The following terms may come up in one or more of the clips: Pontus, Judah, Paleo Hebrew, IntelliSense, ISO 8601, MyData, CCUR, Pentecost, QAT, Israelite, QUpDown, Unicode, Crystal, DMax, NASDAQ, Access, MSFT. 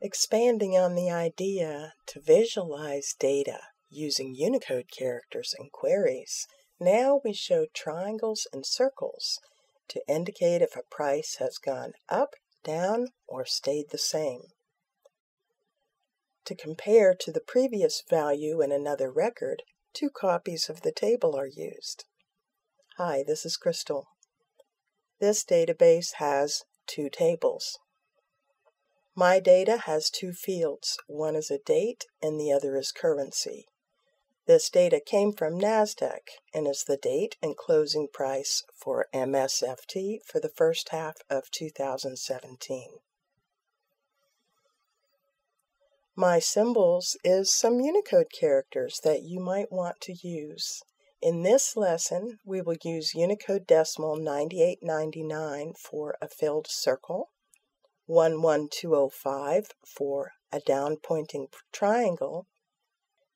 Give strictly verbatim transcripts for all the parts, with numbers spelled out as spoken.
expanding on the idea to visualize data using Unicode characters and queries, now we show triangles and circles to indicate if a price has gone up, down, or stayed the same. To compare to the previous value in another record, two copies of the table are used. Hi, this is Crystal. This database has two tables. MyData has two fields. One is a date and the other is currency. This data came from NASDAQ and is the date and closing price for M S F T for the first half of two thousand seventeen. My symbols is some Unicode characters that you might want to use. In this lesson, we will use Unicode Decimal ninety-eight ninety-nine for a filled circle, one one two oh five for a down-pointing triangle,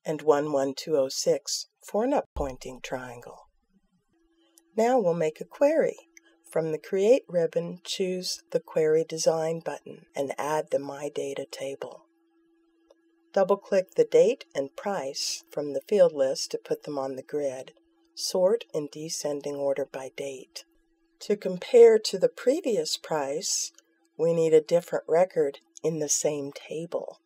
and one one two oh six for an up-pointing triangle. Now we'll make a query. From the Create ribbon, choose the Query Design button and add the MyData table. Double-click the date and price from the field list to put them on the grid. Sort in descending order by date. To compare to the previous price, we need a different record in the same table.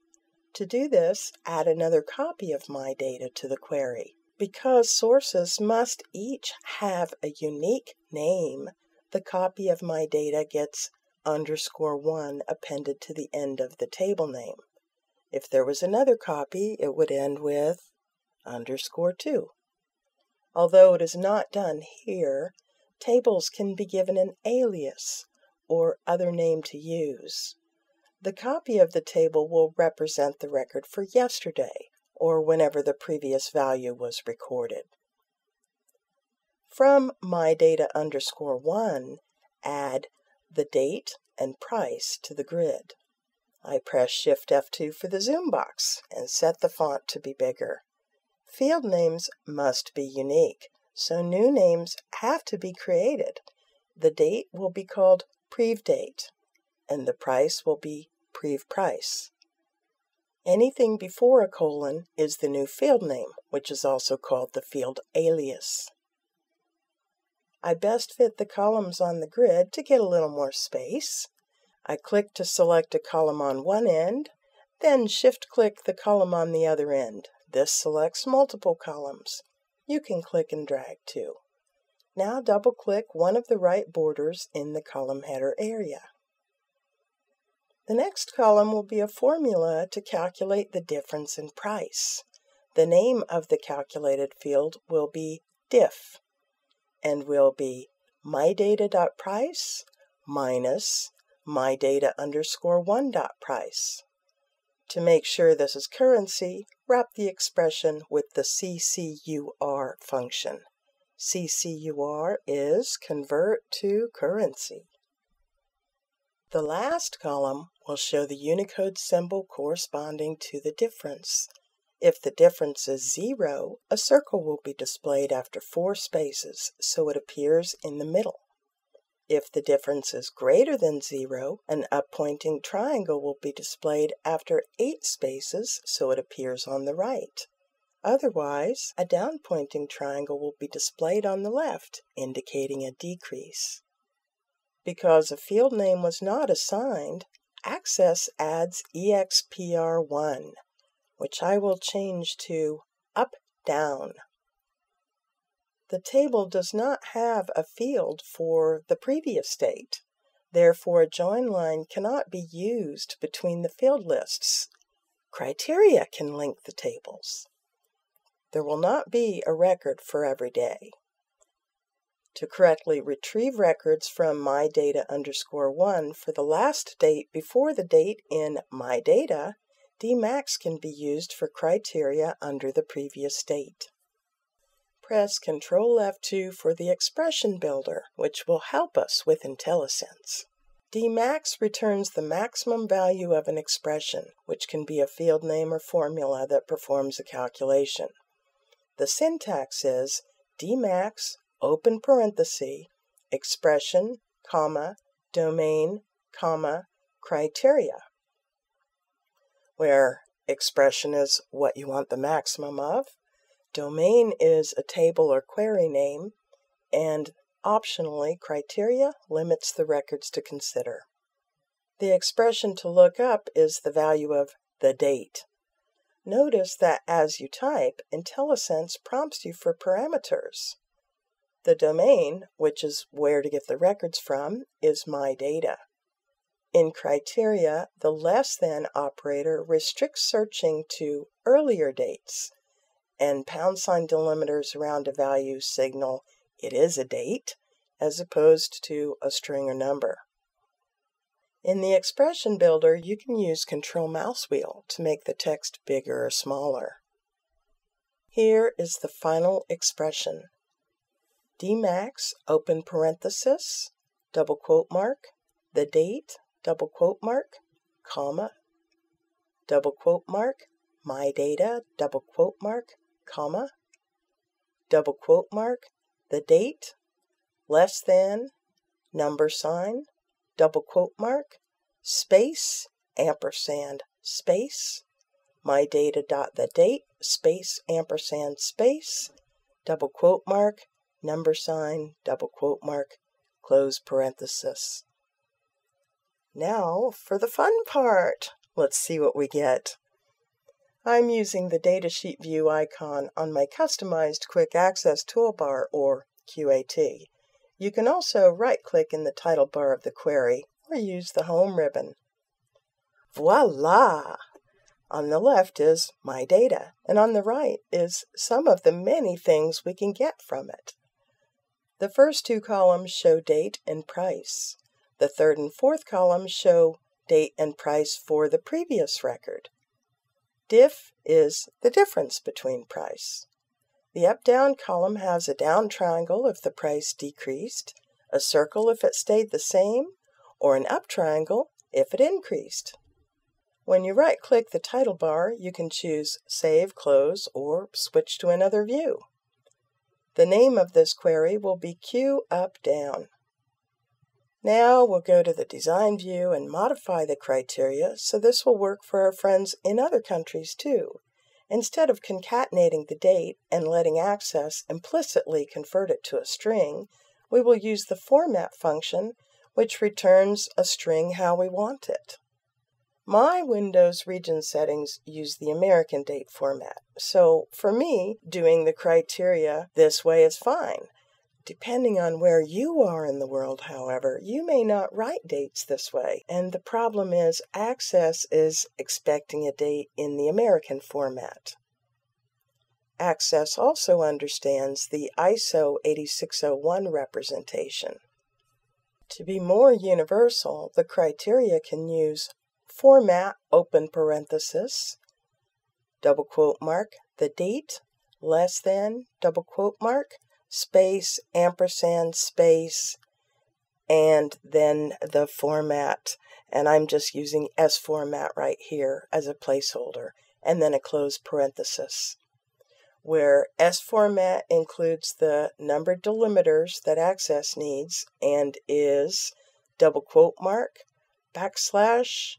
To do this, add another copy of MyData to the query. Because sources must each have a unique name, the copy of MyData gets underscore one appended to the end of the table name. If there was another copy, it would end with underscore two. Although it is not done here, tables can be given an alias or other name to use. The copy of the table will represent the record for yesterday, or whenever the previous value was recorded. From MyData underscore one, add the date and price to the grid. I press Shift F two for the zoom box and set the font to be bigger. Field names must be unique, so new names have to be created. The date will be called PrevDate, and the price will be PrevPrice. Anything before a colon is the new field name, which is also called the field alias. I best fit the columns on the grid to get a little more space. I click to select a column on one end, then shift-click the column on the other end. This selects multiple columns. You can click and drag too. Now double-click one of the right borders in the column header area. The next column will be a formula to calculate the difference in price. The name of the calculated field will be diff, and will be mydata.price minus MyData underscore one dot price. To make sure this is currency, wrap the expression with the C C U R function. C C U R is convert to currency. The last column will show the Unicode symbol corresponding to the difference. If the difference is zero, a circle will be displayed after four spaces, so it appears in the middle. If the difference is greater than zero, an up-pointing triangle will be displayed after eight spaces, so it appears on the right. Otherwise, a down-pointing triangle will be displayed on the left, indicating a decrease. Because a field name was not assigned, Access adds E X P R one, which I will change to QUpDown. The table does not have a field for the previous date. Therefore, a join line cannot be used between the field lists. Criteria can link the tables. There will not be a record for every day. To correctly retrieve records from MyData underscore one for the last date before the date in MyData, DMax can be used for criteria under the previous date. Press Ctrl F two for the expression builder, which will help us with IntelliSense. DMax returns the maximum value of an expression, which can be a field name or formula that performs a calculation. The syntax is DMax, open parenthesis, expression, comma, domain, comma, criteria. where expression is what you want the maximum of, domain is a table or query name, and optionally, criteria limits the records to consider. The expression to look up is the value of the date. Notice that as you type, IntelliSense prompts you for parameters. The domain, which is where to get the records from, is MyData. In criteria, the less than operator restricts searching to earlier dates, and pound sign delimiters around a value signal it is a date, as opposed to a string or number. In the expression builder, you can use Control Mouse Wheel to make the text bigger or smaller. Here is the final expression. DMax, open parenthesis, double quote mark, the date, double quote mark, comma, double quote mark, my data, double quote mark, comma, double quote mark, the date, less than, number sign, double quote mark, space, ampersand, space, my data dot the date, space, ampersand, space, double quote mark, number sign, double quote mark, close parenthesis. Now for the fun part. Let's see what we get. I'm using the datasheet view icon on my customized Quick Access Toolbar, or Q A T. You can also right-click in the title bar of the query or use the Home ribbon. Voila! On the left is My Data, and on the right is some of the many things we can get from it. The first two columns show date and price. The third and fourth columns show date and price for the previous record. Diff is the difference between price. The up-down column has a down triangle if the price decreased, a circle if it stayed the same, or an up triangle if it increased. When you right-click the title bar, you can choose Save, Close, or Switch to another view. The name of this query will be QUpDown. Now we'll go to the design view and modify the criteria so this will work for our friends in other countries too, instead of concatenating the date and letting Access implicitly convert it to a string. We will use the format function, which returns a string how we want it. My Windows region settings use the American date format, so for me, doing the criteria this way is fine. Depending on where you are in the world, however, you may not write dates this way, and the problem is Access is expecting a date in the American format. Access also understands the I S O eighty-six oh one representation. To be more universal, the criteria can use format, open parenthesis, double quote mark, the date, less than, double quote mark, space, ampersand, space, and then the format, and I'm just using S format right here as a placeholder, and then a close parenthesis, where S format includes the numbered delimiters that Access needs and is double quote mark, backslash,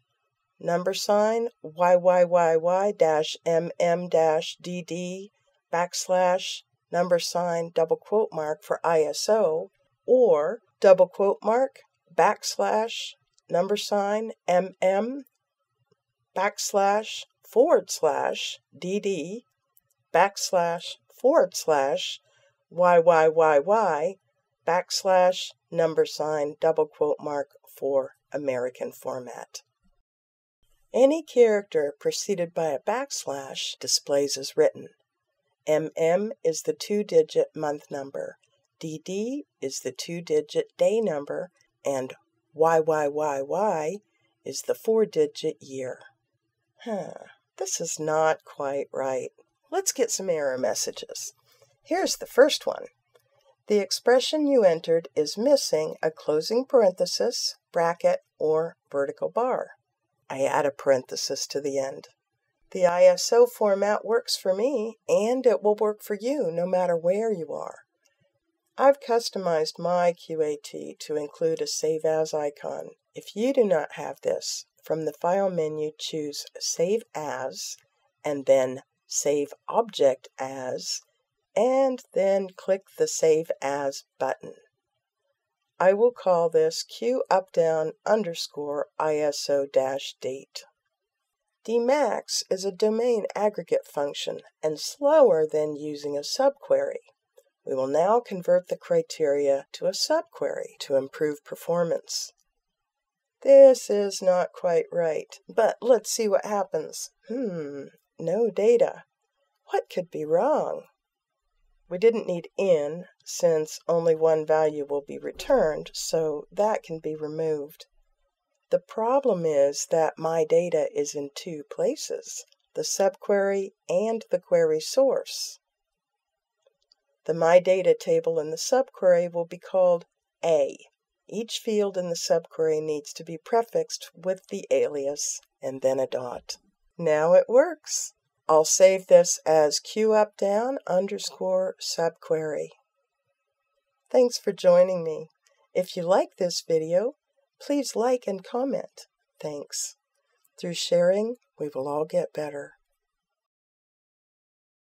number sign, Y Y Y Y dash M M dash D D, backslash, number sign, double quote mark for I S O, or double quote mark, backslash, number sign, M M, backslash, forward slash, D D, backslash, forward slash, Y Y Y Y, backslash, number sign, double quote mark for American format. Any character preceded by a backslash displays as written. M M is the two-digit month number, D D is the two-digit day number, and Y Y Y Y is the four-digit year. Huh, this is not quite right. Let's get some error messages. Here's the first one. The expression you entered is missing a closing parenthesis, bracket, or vertical bar. I add a parenthesis to the end. The I S O format works for me, and it will work for you no matter where you are. I've customized my Q A T to include a Save As icon. If you do not have this, From the File menu, choose Save As, and then Save Object As, and then click the Save As button. I will call this QUpDown underscore I S O-date. DMax is a domain aggregate function and slower than using a subquery. We will now convert the criteria to a subquery to improve performance. This is not quite right, but let's see what happens. Hmm, no data. What could be wrong? We didn't need in, since only one value will be returned, so that can be removed. The problem is that MyData is in two places, the subquery and the query source. The MyData table in the subquery will be called A. Each field in the subquery needs to be prefixed with the alias and then a dot. Now it works. I'll save this as QUpDown underscore subquery. Thanks for joining me. If you like this video, please like and comment. Thanks. Through sharing, we will all get better.